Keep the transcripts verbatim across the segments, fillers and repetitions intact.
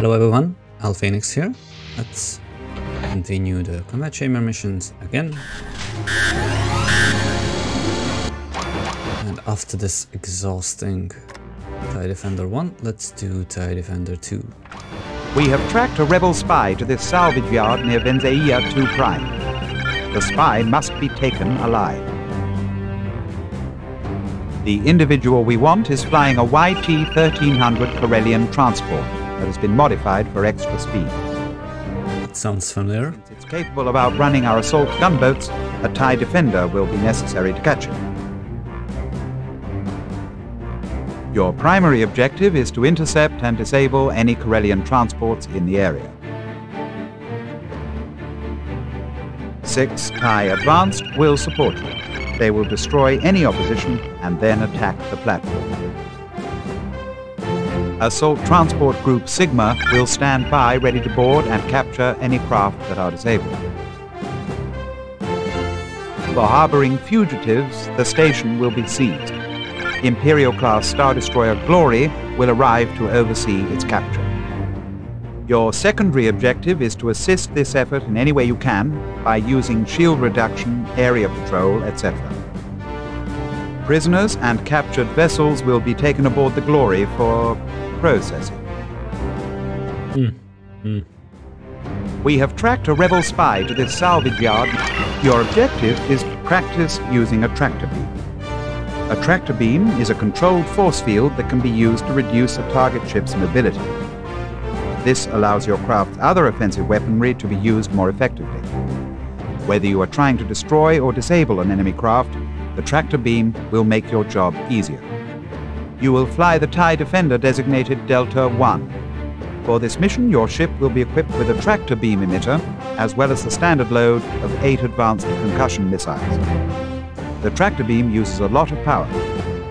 Hello everyone, LPhoenix here. Let's continue the combat chamber missions again. And after this exhausting TIE Defender one, let's do TIE Defender two. We have tracked a rebel spy to this salvage yard near Venzaia two Prime. The spy must be taken alive. The individual we want is flying a Y T thirteen hundred Corellian transport that has been modified for extra speed. That sounds familiar. Since it's capable of outrunning our assault gunboats, a TIE Defender will be necessary to catch it. Your primary objective is to intercept and disable any Corellian transports in the area. Six TIE advanced will support you. They will destroy any opposition and then attack the platform. Assault Transport Group Sigma will stand by ready to board and capture any craft that are disabled. For harboring fugitives, the station will be seized. Imperial-class Star Destroyer Glory will arrive to oversee its capture. Your secondary objective is to assist this effort in any way you can by using shield reduction, area patrol, et cetera. Prisoners and captured vessels will be taken aboard the Glory for processing. Mm. Mm. We have tracked a rebel spy to this salvage yard. Your objective is to practice using a tractor beam. A tractor beam is a controlled force field that can be used to reduce a target ship's mobility. This allows your craft's other offensive weaponry to be used more effectively. Whether you are trying to destroy or disable an enemy craft, the tractor beam will make your job easier. You will fly the TIE Defender designated Delta one. For this mission, your ship will be equipped with a tractor beam emitter, as well as the standard load of eight advanced concussion missiles. The tractor beam uses a lot of power.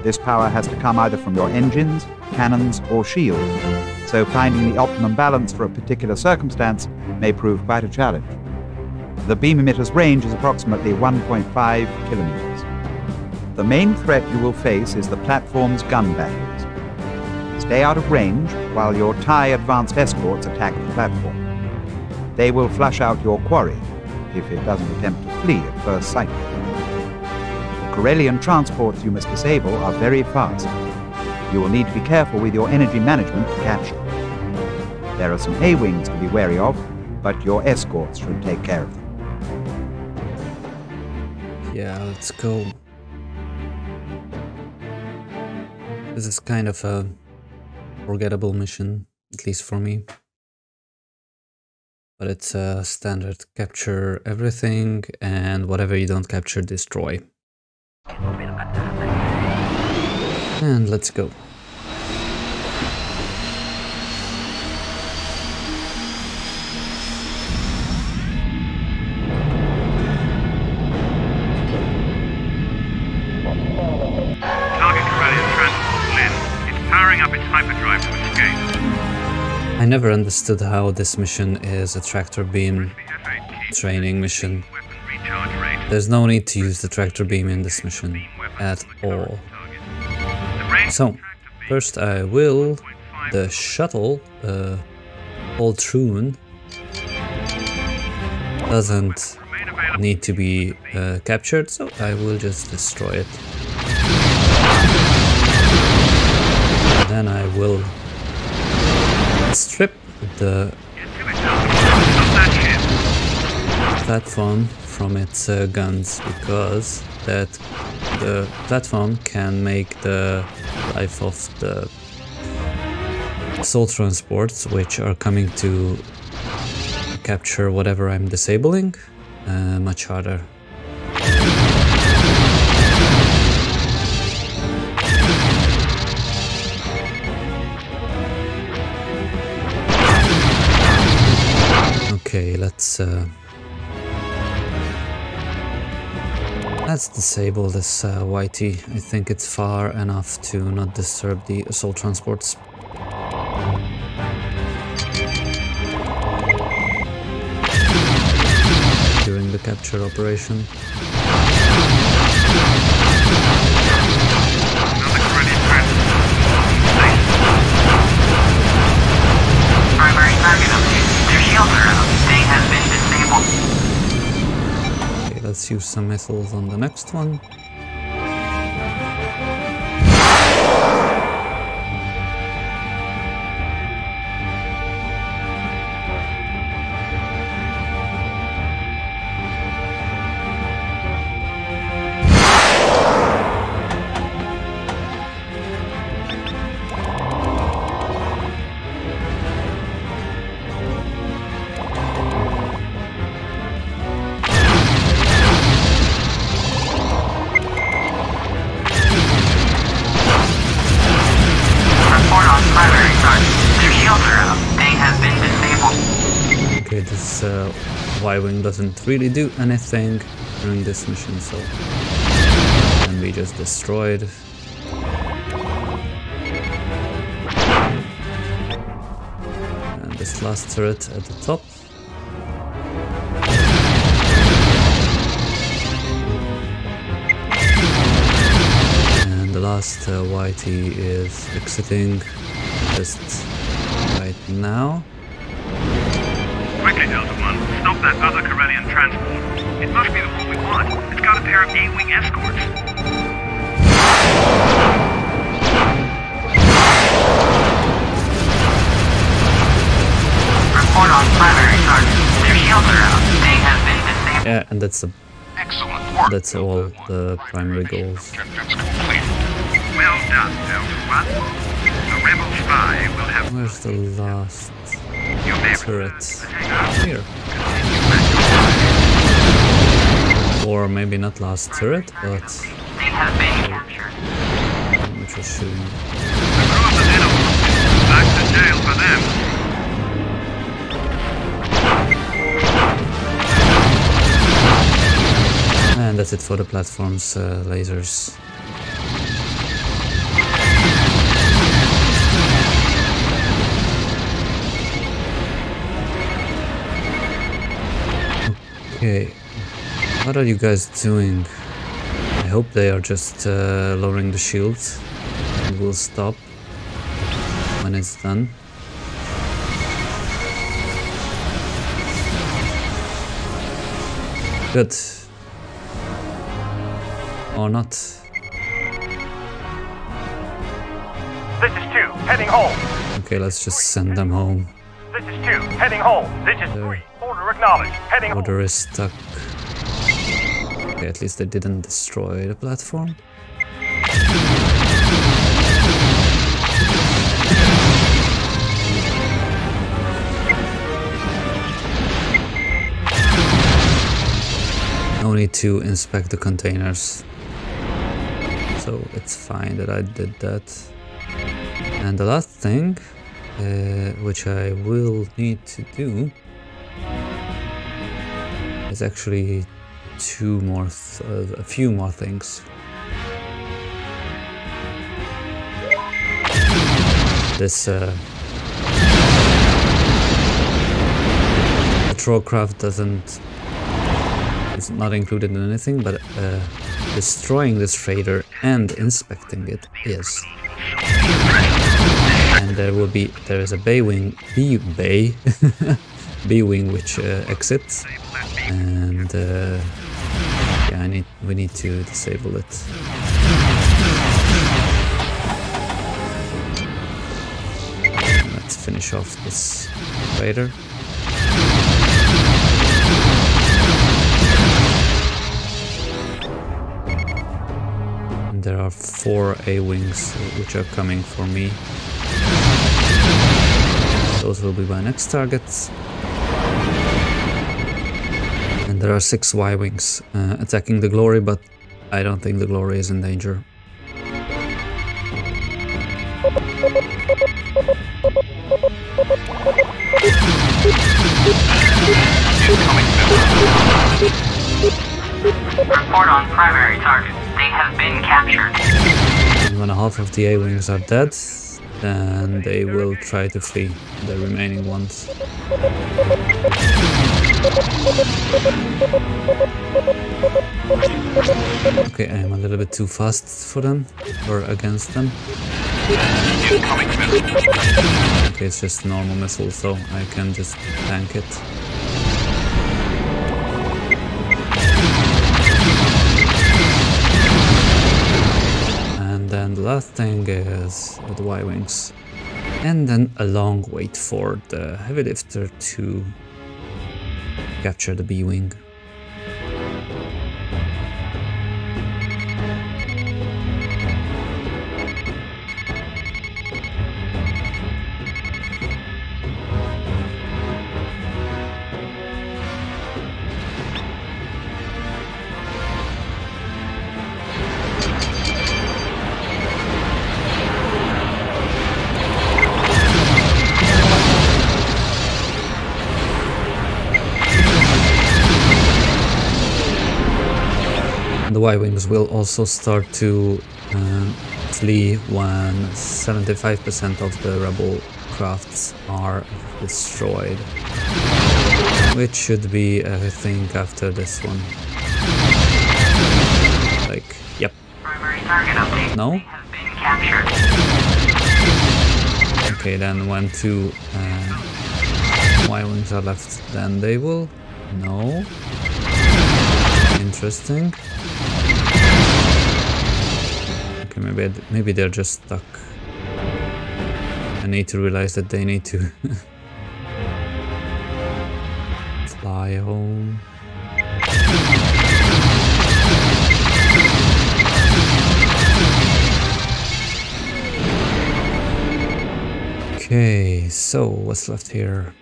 This power has to come either from your engines, cannons, or shields. So finding the optimum balance for a particular circumstance may prove quite a challenge. The beam emitter's range is approximately one point five kilometers. The main threat you will face is the platform's gun batteries. Stay out of range while your TIE advanced escorts attack the platform. They will flush out your quarry if it doesn't attempt to flee at first sight. The Corellian transports you must disable are very fast. You will need to be careful with your energy management to catch it. There are some A wings to be wary of, but your escorts should take care of them. Yeah, let's go. This is kind of a forgettable mission, at least for me. But it's a standard capture everything, and whatever you don't capture, destroy. And let's go. Target Corellian transport Lynn. It's powering up its hyperdrive to escape. I never understood how this mission is a tractor beam training mission. There's no need to use the tractor beam in this mission at all. So, first I will the shuttle, uh, Poltroon doesn't need to be uh, captured, so I will just destroy it. Then I will strip the platform from its uh, guns, because that the platform can make the life of the assault transports, which are coming to capture whatever I'm disabling, uh, much harder. Okay, let's uh, let's disable this uh, Y T. I think it's far enough to not disturb the assault transports. During the capture operation. Another Corellian transport. let's use some missiles on the next one. Uh, Y-Wing doesn't really do anything during this mission, so and we just destroyed. And this last turret at the top. And the last uh, Y T is exiting just right now. Quickly, Delta one, stop that other Corellian transport. It must be the one we want. It's got a pair of A-Wing escorts. Report on primary, Sergeant. Their shields are out. They have been disabled. Yeah, and that's the... Excellent work. That's all the primary goals. Well done, Delta one. The Rebel Spy will have... Where's the last... turret? Here. Or maybe not last turret, but... which was shooting. Back to jail for them. And that's it for the platform's uh, lasers. Okay, what are you guys doing? I hope they are just uh, lowering the shields and will stop when it's done. Good. Or not. This is two, heading home. Okay, let's just send them home. This is two, heading home. This is three. Heading Order is stuck. Okay, at least they didn't destroy the platform. No need to inspect the containers. So it's fine that I did that. And the last thing, uh, which I will need to do, there's actually two more, uh, a few more things. This uh, patrol craft doesn't, it's not included in anything, but uh, destroying this freighter and inspecting it is. And there will be, there is a B-Wing, B-Bay, B-Wing which uh, exits. And uh, yeah, I need, we need to disable it. Let's finish off this freighter. And there are four A-Wings which are coming for me. Those will be my next targets. And there are six Y-Wings uh, attacking the Glory, but I don't think the Glory is in danger. Report on primary target. They have been captured. And when half of the A-Wings are dead, then they will try to flee the remaining ones. Okay, I am a little bit too fast for them, or against them. Okay, it's just normal missile, so I can just tank it. and the last thing is the Y-Wings. And then a long wait for the heavy lifter to capture the B-Wing. The Y-Wings will also start to uh, flee when seventy-five percent of the rebel crafts are destroyed, which should be everything after this one. Like, yep. Primary target update. No? They have been captured. Okay, then when two uh, Y-Wings are left, then they will... No. Interesting. Okay, maybe maybe they're just stuck. I need to realize that they need to fly home. Okay, so what's left here?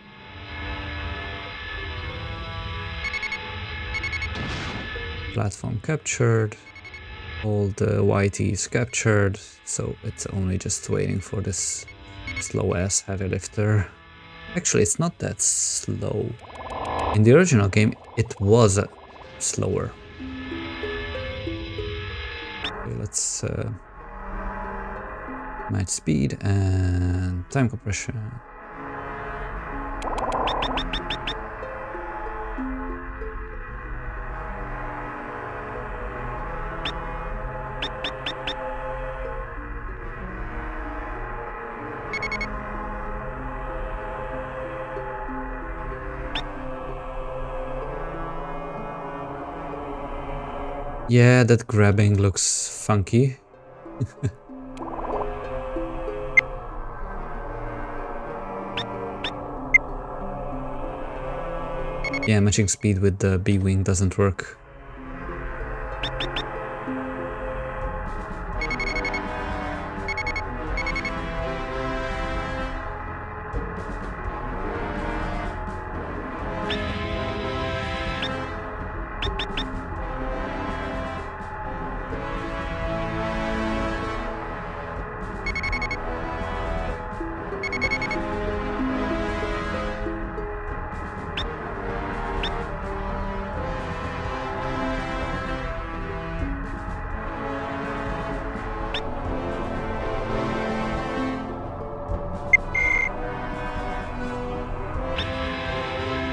Platform captured, all the Y T is captured, so it's only just waiting for this slow ass heavy lifter. Actually, it's not that slow. In the original game it was uh, slower. Okay, let's uh, match speed and time compression. Yeah, that grabbing looks funky. Yeah, matching speed with the B-Wing doesn't work.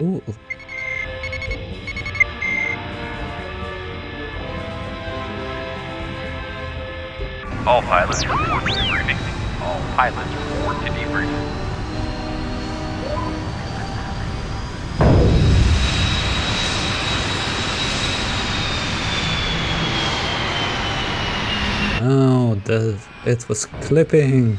Ooh. All pilots report to debriefing. All pilots report to debriefing. Oh, the, it was clipping.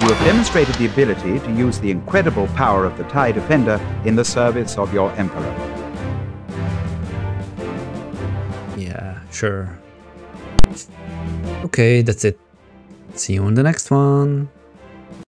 You have demonstrated the ability to use the incredible power of the TIE Defender in the service of your Emperor. Yeah, sure. Okay, that's it. See you on the next one.